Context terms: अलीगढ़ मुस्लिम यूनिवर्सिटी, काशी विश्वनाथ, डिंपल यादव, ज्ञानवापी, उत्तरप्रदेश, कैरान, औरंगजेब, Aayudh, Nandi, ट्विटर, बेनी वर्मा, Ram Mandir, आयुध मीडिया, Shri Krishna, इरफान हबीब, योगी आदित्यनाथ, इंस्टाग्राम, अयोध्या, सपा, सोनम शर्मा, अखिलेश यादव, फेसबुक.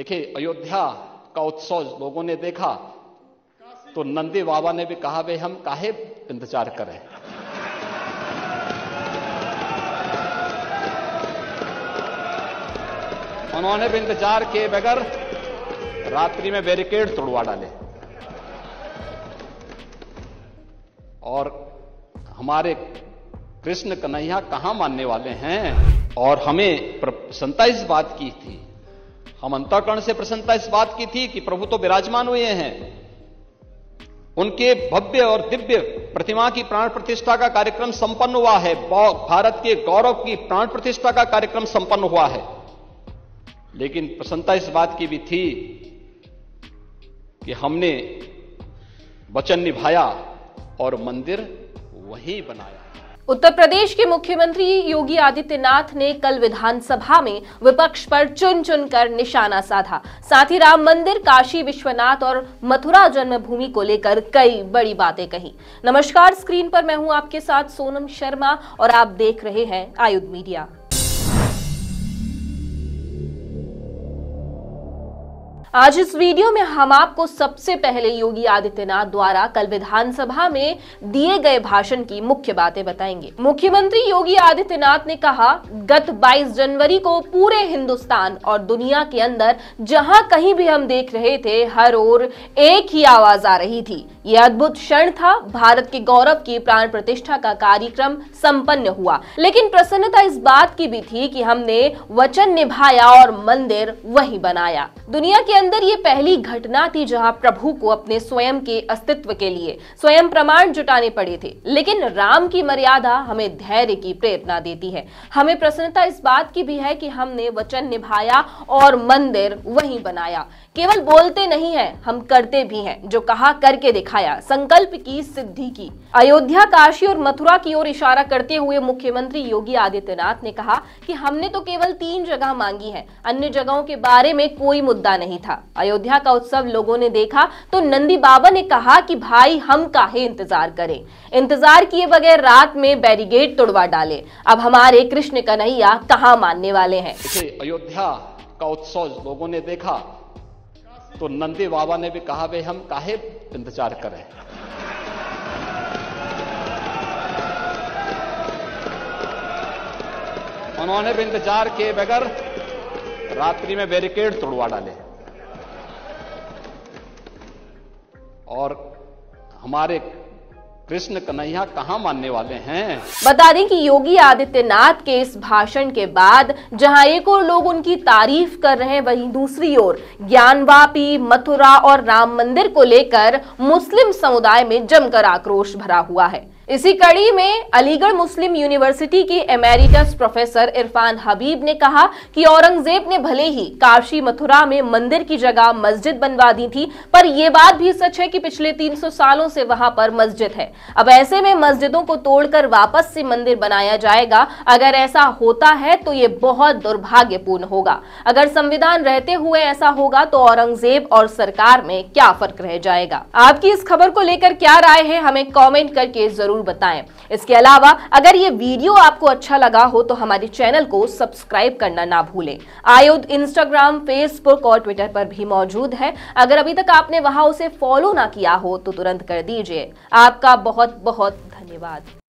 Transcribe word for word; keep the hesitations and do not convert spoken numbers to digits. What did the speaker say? देखिए अयोध्या का उत्सव लोगों ने देखा तो नंदी बाबा ने भी कहा भाई हम काहे इंतजार करें। उन्होंने भी इंतजार किए बगैर रात्रि में बैरिकेड तोड़वा डाले। और हमारे कृष्ण कन्हैया कहां मानने वाले हैं। और हमें प्रसन्नता इस बात की थी, हम अंतःकरण से प्रसन्नता इस बात की थी कि प्रभु तो विराजमान हुए हैं, उनके भव्य और दिव्य प्रतिमा की प्राण प्रतिष्ठा का कार्यक्रम संपन्न हुआ है, भारत के गौरव की प्राण प्रतिष्ठा का कार्यक्रम संपन्न हुआ है। लेकिन प्रसन्नता इस बात की भी थी कि हमने वचन निभाया और मंदिर वही बनाया। उत्तर प्रदेश के मुख्यमंत्री योगी आदित्यनाथ ने कल विधानसभा में विपक्ष पर चुन चुन कर निशाना साधा। साथ ही राम मंदिर, काशी विश्वनाथ और मथुरा जन्मभूमि को लेकर कई बड़ी बातें कही। नमस्कार, स्क्रीन पर मैं हूं आपके साथ सोनम शर्मा और आप देख रहे हैं आयुध मीडिया। आज इस वीडियो में हम आपको सबसे पहले योगी आदित्यनाथ द्वारा कल विधानसभा में दिए गए भाषण की मुख्य बातें बताएंगे। मुख्यमंत्री योगी आदित्यनाथ ने कहा, गत बाईस जनवरी को पूरे हिंदुस्तान और दुनिया के अंदर जहां कहीं भी हम देख रहे थे, हर ओर एक ही आवाज आ रही थी। यह अद्भुत क्षण था, भारत के गौरव की प्राण प्रतिष्ठा का कार्यक्रम संपन्न हुआ। लेकिन प्रसन्नता इस बात की भी थी कि हमने वचन निभाया और मंदिर वही बनाया। दुनिया के अंदर ये पहली घटना थी जहां प्रभु को अपने स्वयं के अस्तित्व के लिए स्वयं प्रमाण जुटाने पड़े थे। लेकिन राम की मर्यादा हमें धैर्य की प्रेरणा देती है। हमें प्रसन्नता इस बात की भी है कि हमने वचन निभाया और मंदिर वहीं बनाया। केवल बोलते नहीं है, हम करते भी हैं। जो कहा करके दिखाया, संकल्प की सिद्धि की। अयोध्या, काशी और मथुरा की ओर इशारा करते हुए मुख्यमंत्री योगी आदित्यनाथ ने कहा कि हमने तो केवल तीन जगह मांगी है, अन्य जगहों के बारे में कोई मुद्दा नहीं था। अयोध्या का उत्सव लोगों ने देखा तो नंदी बाबा ने कहा कि भाई हम काहे इंतजार करें, इंतजार किए बगैर रात में बैरिकेड तोड़वा डाले। अब हमारे कृष्ण कन्हैया कहां मानने वाले हैं। अयोध्या का उत्सव लोगों ने देखा तो नंदी बाबा ने भी कहा भाई हम काहे इंतजार करें। उन्होंने भी इंतजार किए बगैर रात्रि में बैरिकेड तोड़वा डाले। और हमारे कृष्ण कन्हैया कहां मानने वाले हैं। बता दें कि योगी आदित्यनाथ के इस भाषण के बाद जहां एक ओर लोग उनकी तारीफ कर रहे हैं, वहीं दूसरी ओर ज्ञानवापी, मथुरा और राम मंदिर को लेकर मुस्लिम समुदाय में जमकर आक्रोश भरा हुआ है। इसी कड़ी में अलीगढ़ मुस्लिम यूनिवर्सिटी के एमेरिटस प्रोफेसर इरफान हबीब ने कहा कि औरंगजेब ने भले ही काशी मथुरा में मंदिर की जगह मस्जिद बनवा दी थी, पर यह बात भी सच है कि पिछले तीन सौ सालों से वहां पर मस्जिद है। अब ऐसे में मस्जिदों को तोड़कर वापस से मंदिर बनाया जाएगा। अगर ऐसा होता है तो ये बहुत दुर्भाग्यपूर्ण होगा। अगर संविधान रहते हुए ऐसा होगा तो औरंगजेब और सरकार में क्या फर्क रह जाएगा। आपकी इस खबर को लेकर क्या राय है, हमें कॉमेंट करके जरूर बताएं। इसके अलावा अगर ये वीडियो आपको अच्छा लगा हो तो हमारे चैनल को सब्सक्राइब करना ना भूलें। आयुध इंस्टाग्राम, फेसबुक और ट्विटर पर भी मौजूद है। अगर अभी तक आपने वहां उसे फॉलो ना किया हो तो तुरंत कर दीजिए। आपका बहुत बहुत धन्यवाद।